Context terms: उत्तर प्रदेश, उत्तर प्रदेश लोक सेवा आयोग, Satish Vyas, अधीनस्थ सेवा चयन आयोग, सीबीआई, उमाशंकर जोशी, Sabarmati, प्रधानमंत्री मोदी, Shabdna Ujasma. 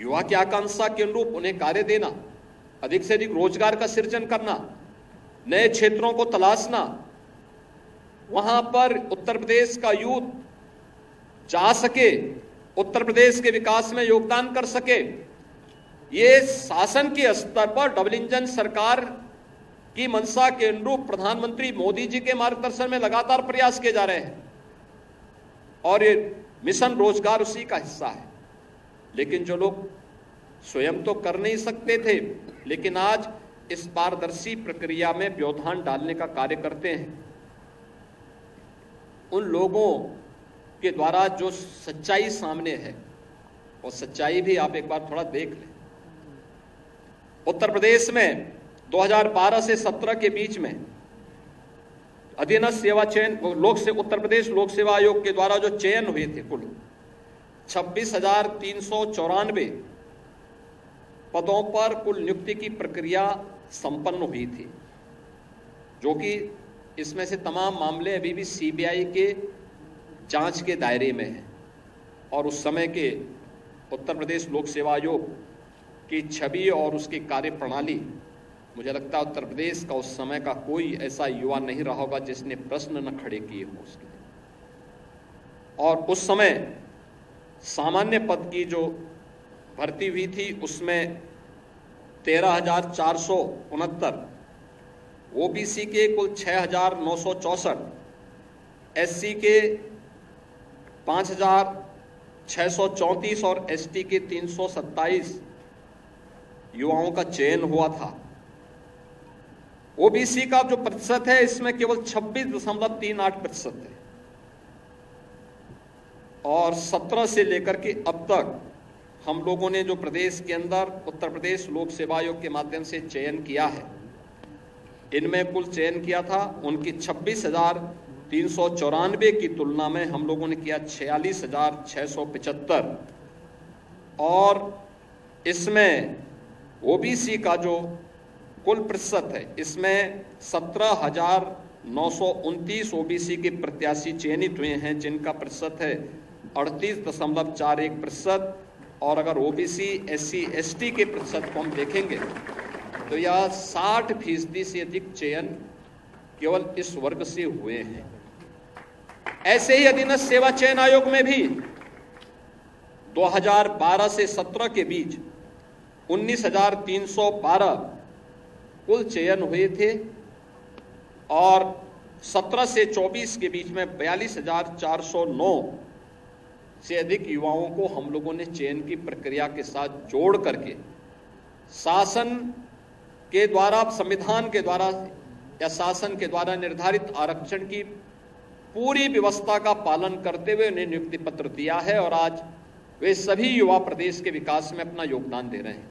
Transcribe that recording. युवा की आकांक्षा के अनुरूप उन्हें कार्य देना, अधिक से अधिक रोजगार का सृजन करना, नए क्षेत्रों को तलाशना, वहां पर उत्तर प्रदेश का यूथ जा सके, उत्तर प्रदेश के विकास में योगदान कर सके। ये शासन के स्तर पर डबल इंजन सरकार की मंशा के अनुरूप प्रधानमंत्री मोदी जी के मार्गदर्शन में लगातार प्रयास किए जा रहे हैं और ये मिशन रोजगार उसी का हिस्सा है। लेकिन जो लोग स्वयं तो कर नहीं सकते थे, लेकिन आज इस पारदर्शी प्रक्रिया में व्यवधान डालने का कार्य करते हैं, उन लोगों के द्वारा जो सच्चाई सामने है, और सच्चाई भी आप एक बार थोड़ा देख लें। उत्तर प्रदेश में 2012 से 17 के बीच में अधीनस्थ सेवा चयन उत्तर प्रदेश लोक सेवा आयोग के द्वारा जो चयन हुए थे, कुल 26,394 पदों पर कुल नियुक्ति की प्रक्रिया संपन्न हुई थी, जो कि इसमें से तमाम मामले अभी भी सीबीआई के जांच के दायरे में हैं और उस समय के उत्तर प्रदेश लोक सेवा आयोग की छवि और उसकी कार्यप्रणाली, मुझे लगता है उत्तर प्रदेश का उस समय का कोई ऐसा युवा नहीं रहा होगा जिसने प्रश्न न खड़े किए हों उसके। और उस समय सामान्य पद की जो भर्ती हुई थी उसमें 13,469, ओबीसी के कुल 6,964, एससी के 5,634 और एसटी के 327 युवाओं का चयन हुआ था। ओबीसी का जो प्रतिशत है इसमें केवल 26.38% है और 17 से लेकर के अब तक हम लोगों ने जो प्रदेश के अंदर उत्तर प्रदेश लोक सेवा आयोग के माध्यम से चयन किया है, इनमें कुल चयन किया था उनकी 26,394 की तुलना में हम लोगों ने किया 46,675 और इसमें ओबीसी का जो कुल प्रतिशत है इसमें 17,929 ओबीसी के प्रत्याशी चयनित हुए हैं, जिनका प्रतिशत है 38.41%। और अगर ओबीसी एससी एसटी के प्रतिशत को हम देखेंगे तो यह 60% से अधिक चयन केवल इस वर्ग से हुए हैं। ऐसे ही अधीनस्थ सेवा चयन आयोग में भी 2012 से 17 के बीच 19,312 कुल चयन हुए थे और 17 से 24 के बीच में 42,409 से अधिक युवाओं को हम लोगों ने चयन की प्रक्रिया के साथ जोड़ करके शासन के द्वारा, संविधान के द्वारा या शासन के द्वारा निर्धारित आरक्षण की पूरी व्यवस्था का पालन करते हुए उन्हें नियुक्ति पत्र दिया है और आज वे सभी युवा प्रदेश के विकास में अपना योगदान दे रहे हैं।